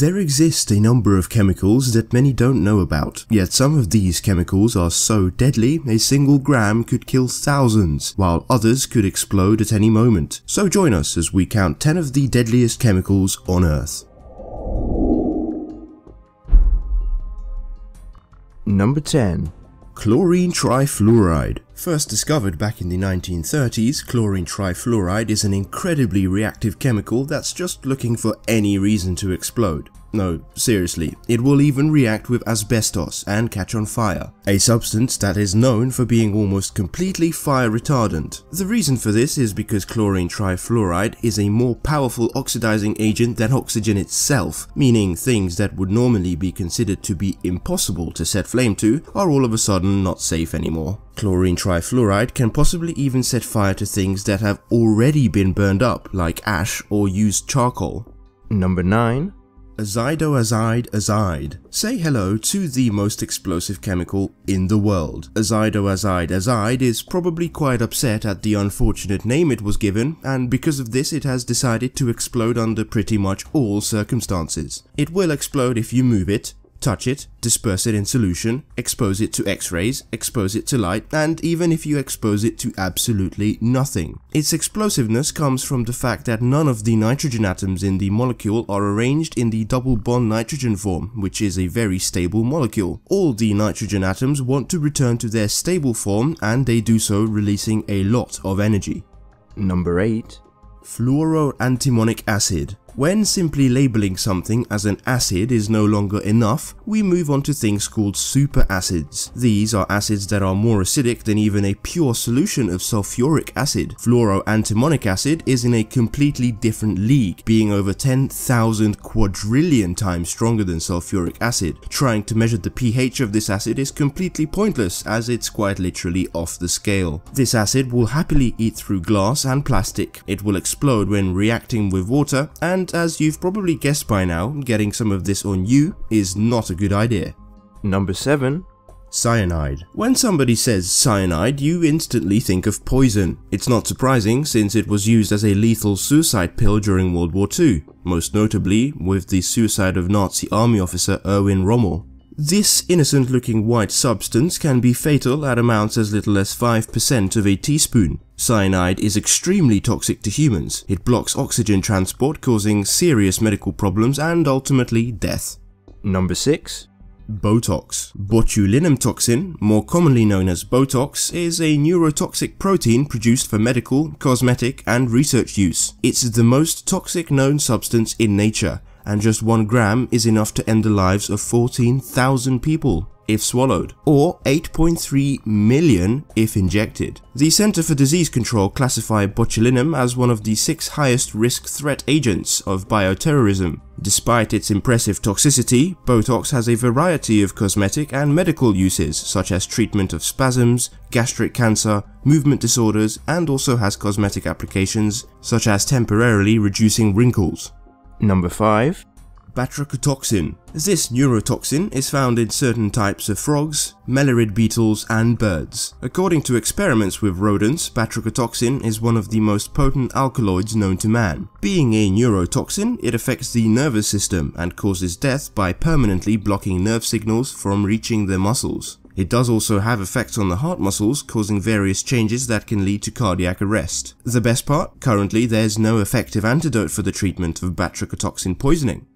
There exist a number of chemicals that many don't know about, yet some of these chemicals are so deadly a single gram could kill thousands, while others could explode at any moment. So join us as we count 10 of the deadliest chemicals on Earth. Number 10. Chlorine Trifluoride. First discovered back in the 1930s, chlorine trifluoride is an incredibly reactive chemical that's just looking for any reason to explode. No, seriously, it will even react with asbestos and catch on fire, a substance that is known for being almost completely fire retardant. The reason for this is because chlorine trifluoride is a more powerful oxidizing agent than oxygen itself, meaning things that would normally be considered to be impossible to set flame to are all of a sudden not safe anymore. Chlorine trifluoride can possibly even set fire to things that have already been burned up, like ash or used charcoal. Number 9. Azidoazide azide. Say hello to the most explosive chemical in the world. Azidoazide azide is probably quite upset at the unfortunate name it was given, and because of this it has decided to explode under pretty much all circumstances. It will explode if you move it, touch it, disperse it in solution, expose it to x-rays, expose it to light, and even if you expose it to absolutely nothing. Its explosiveness comes from the fact that none of the nitrogen atoms in the molecule are arranged in the double bond nitrogen form, which is a very stable molecule. All the nitrogen atoms want to return to their stable form, and they do so releasing a lot of energy. Number 8. Fluoroantimonic acid. When simply labeling something as an acid is no longer enough, we move on to things called superacids. These are acids that are more acidic than even a pure solution of sulfuric acid. Fluoroantimonic acid is in a completely different league, being over 10,000 quadrillion times stronger than sulfuric acid. Trying to measure the pH of this acid is completely pointless, as it's quite literally off the scale. This acid will happily eat through glass and plastic. It will explode when reacting with water, and as you've probably guessed by now, getting some of this on you is not a good idea. Number 7. Cyanide. When somebody says cyanide, you instantly think of poison. It's not surprising, since it was used as a lethal suicide pill during World War II, most notably with the suicide of Nazi army officer Erwin Rommel. This innocent-looking white substance can be fatal at amounts as little as 5% of a teaspoon. Cyanide is extremely toxic to humans. It blocks oxygen transport, causing serious medical problems and ultimately death. Number 6. Botox. Botulinum toxin, more commonly known as Botox, is a neurotoxic protein produced for medical, cosmetic, and research use. It's the most toxic known substance in nature, and just 1 gram is enough to end the lives of 14,000 people if swallowed, or 8.3 million if injected. The Center for Disease Control classified botulinum as one of the 6 highest risk threat agents of bioterrorism. Despite its impressive toxicity, Botox has a variety of cosmetic and medical uses, such as treatment of spasms, gastric cancer, movement disorders, and also has cosmetic applications, such as temporarily reducing wrinkles. Number 5. Batrachotoxin. This neurotoxin is found in certain types of frogs, mellurid beetles, and birds. According to experiments with rodents, batrachotoxin is one of the most potent alkaloids known to man. Being a neurotoxin, it affects the nervous system and causes death by permanently blocking nerve signals from reaching the muscles. It does also have effects on the heart muscles, causing various changes that can lead to cardiac arrest. The best part? Currently, there's no effective antidote for the treatment of batrachotoxin poisoning.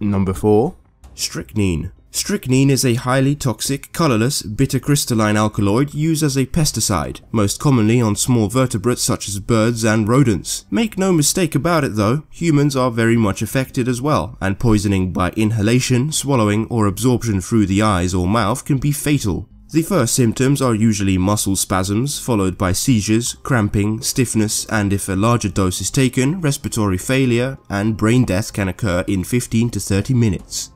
Number 4. Strychnine. Strychnine is a highly toxic, colorless, bitter crystalline alkaloid used as a pesticide, most commonly on small vertebrates such as birds and rodents. Make no mistake about it though, humans are very much affected as well, and poisoning by inhalation, swallowing, or absorption through the eyes or mouth can be fatal. The first symptoms are usually muscle spasms, followed by seizures, cramping, stiffness, and if a larger dose is taken, respiratory failure and brain death can occur in 15 to 30 minutes.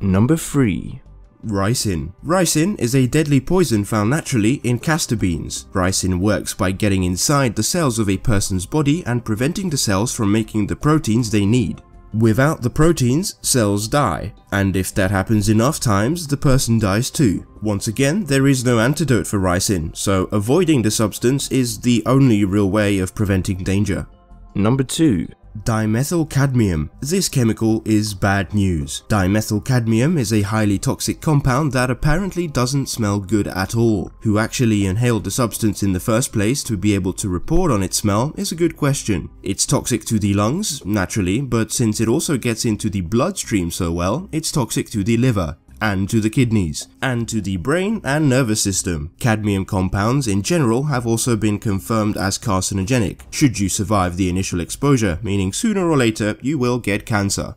Number 3. Ricin. Ricin is a deadly poison found naturally in castor beans. Ricin works by getting inside the cells of a person's body and preventing the cells from making the proteins they need. Without the proteins, cells die, and if that happens enough times, the person dies too. Once again, there is no antidote for ricin, so avoiding the substance is the only real way of preventing danger. Number 2. Dimethylcadmium. This chemical is bad news. Dimethylcadmium is a highly toxic compound that apparently doesn't smell good at all. Who actually inhaled the substance in the first place to be able to report on its smell is a good question. It's toxic to the lungs, naturally, but since it also gets into the bloodstream so well, it's toxic to the liver, and to the kidneys, and to the brain and nervous system. Cadmium compounds in general have also been confirmed as carcinogenic, should you survive the initial exposure, meaning sooner or later you will get cancer.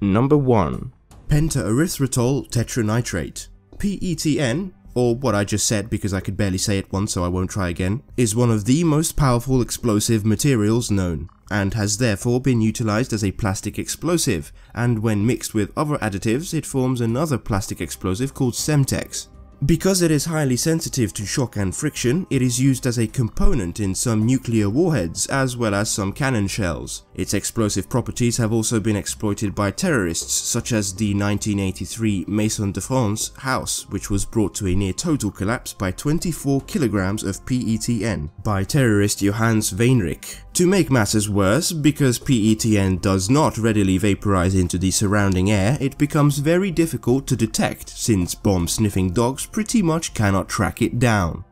Number 1. Pentaerythritol tetranitrate. PETN, or what I just said because I could barely say it once so I won't try again, is one of the most powerful explosive materials known, and has therefore been utilized as a plastic explosive, and when mixed with other additives it forms another plastic explosive called Semtex. Because it is highly sensitive to shock and friction, it is used as a component in some nuclear warheads as well as some cannon shells. Its explosive properties have also been exploited by terrorists, such as the 1983 Maison de France house, which was brought to a near total collapse by 24 kilograms of PETN by terrorist Johannes Weinrich. To make matters worse, because PETN does not readily vaporize into the surrounding air, it becomes very difficult to detect, since bomb-sniffing dogs pretty much cannot track it down.